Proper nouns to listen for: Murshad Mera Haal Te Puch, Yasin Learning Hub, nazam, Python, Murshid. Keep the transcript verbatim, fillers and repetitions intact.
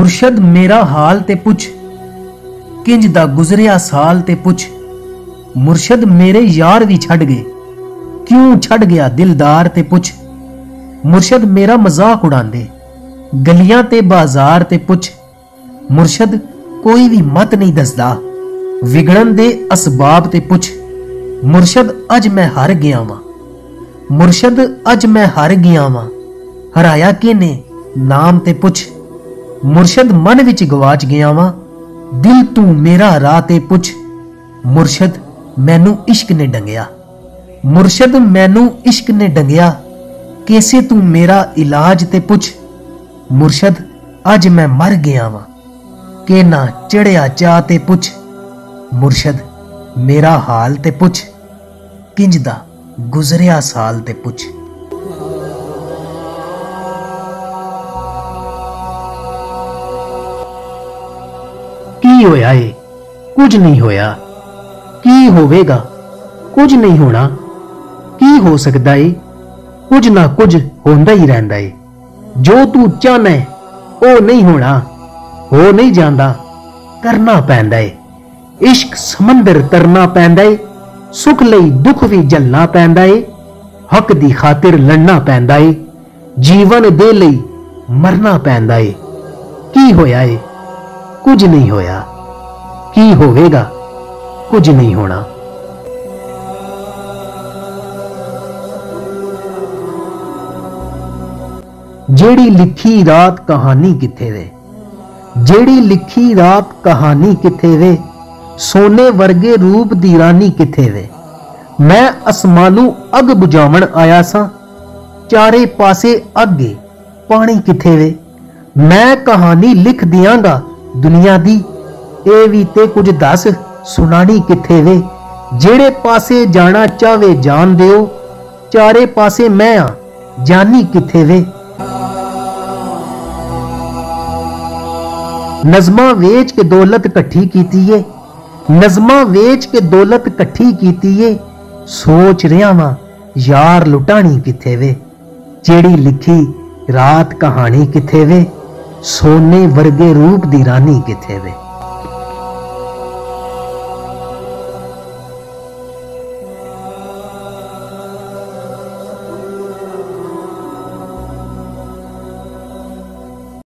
मुर्शद मेरा हाल ते पुछ, किंज दा गुजरिया साल ते पुछ। मुर्शद मेरे यार दी छड़ गए, क्यों छड़ गया दिलदार ते पुछ। मुर्शद मेरा मजाक उड़ांदे, गलियां ते बाजार ते पुछ। मुर्शद कोई भी मत नहीं दसदा, विगड़न दे असबाब ते पुछ। मुर्शद अज मैं हार गया वां, मुर्शद अज मैं हार गया वां, हराया किने नाम ते पुछ। मुर्शद मन विच गवाच गया वां, दिल तू मेरा राह ते पुछ। मुर्शद मैनू इश्क ने डंगिया, मुर्शद मैनू इश्क ने डंगिया, कैसे तू मेरा इलाज ते पुछ। मुर्शद अज मैं मर गया वां, के ना चढ़िया चाह ते पुछ। मुर्शद मेरा हाल ते पुछ, किंज दा गुजरिया साल ते पुछ। की होया है? कुछ नहीं होया। की होवेगा? कुछ नहीं होना। की हो सकता है? कुछ ना कुछ होंदा ही रहंदा है। जो तू चाहना है वो नहीं होना, हो नहीं जांदा, करना पैंदा है। इश्क समंदर तरना पैंदा है, सुख लई दुख भी झलना पैंदा है, हक दी खातिर लड़ना पैंदा है, जीवन दे लई मरना पैंदा है। की होया है? कुछ नहीं होया। की होवेगा? कुछ नहीं होना। जेड़ी लिखी रात कहानी किथे वे, जेड़ी लिखी रात कहानी किथे वे, सोने वर्गे रूप दी रानी किथे वे। मैं असमानू अग बुझावण आया सा, चारे पासे अगे पानी किथे वे। मैं कहानी लिख दियांगा दुनिया दी, ए वी ते कुछ दस सुनानी किथे वे। जेड़े पासे जाना चाहवे जान दियो, चारे पासे मैं आ जानी किथे वे। नज़मा वेच के दौलत कट्ठी कीती है, नज़मा वेच के दौलत कट्ठी कीती है, सोच रहा वां यार लुटानी किथे वे। जेड़ी लिखी रात कहानी किथे वे, सोने वर्गे रूप दी रानी किथे वे।